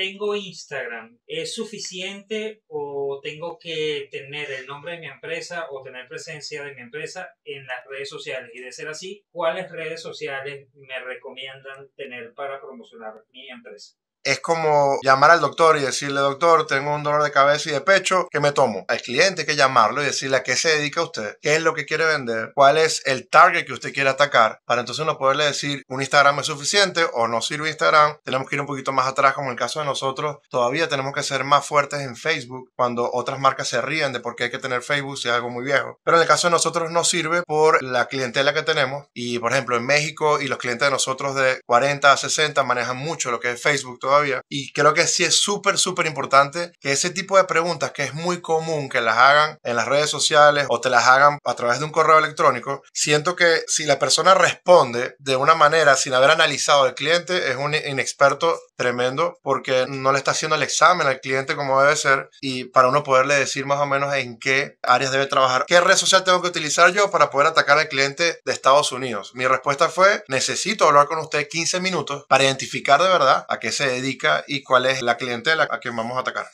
tengo Instagram, ¿es suficiente o tengo que tener el nombre de mi empresa o tener presencia de mi empresa en las redes sociales? Y de ser así, ¿cuáles redes sociales me recomiendan tener para promocionar mi empresa? Es como llamar al doctor y decirle: doctor, tengo un dolor de cabeza y de pecho, ¿qué me tomo? Al cliente hay que llamarlo y decirle a qué se dedica usted, qué es lo que quiere vender, cuál es el target que usted quiere atacar, para entonces uno poderle decir: un Instagram es suficiente o no sirve Instagram, tenemos que ir un poquito más atrás, como en el caso de nosotros, todavía tenemos que ser más fuertes en Facebook, cuando otras marcas se ríen de por qué hay que tener Facebook si es algo muy viejo. Pero en el caso de nosotros no sirve por la clientela que tenemos, y por ejemplo en México y los clientes de nosotros de 40 a 60 manejan mucho lo que es Facebook todavía, y creo que sí es súper importante que ese tipo de preguntas, que es muy común que las hagan en las redes sociales o te las hagan a través de un correo electrónico, siento que si la persona responde de una manera sin haber analizado al cliente, es un inexperto tremendo, porque no le está haciendo el examen al cliente como debe ser, y para uno poderle decir más o menos en qué áreas debe trabajar. ¿Qué red social tengo que utilizar yo para poder atacar al cliente de Estados Unidos? Mi respuesta fue: necesito hablar con usted 15 minutos para identificar de verdad a qué se dedica y cuál es la clientela a quien vamos a atacar.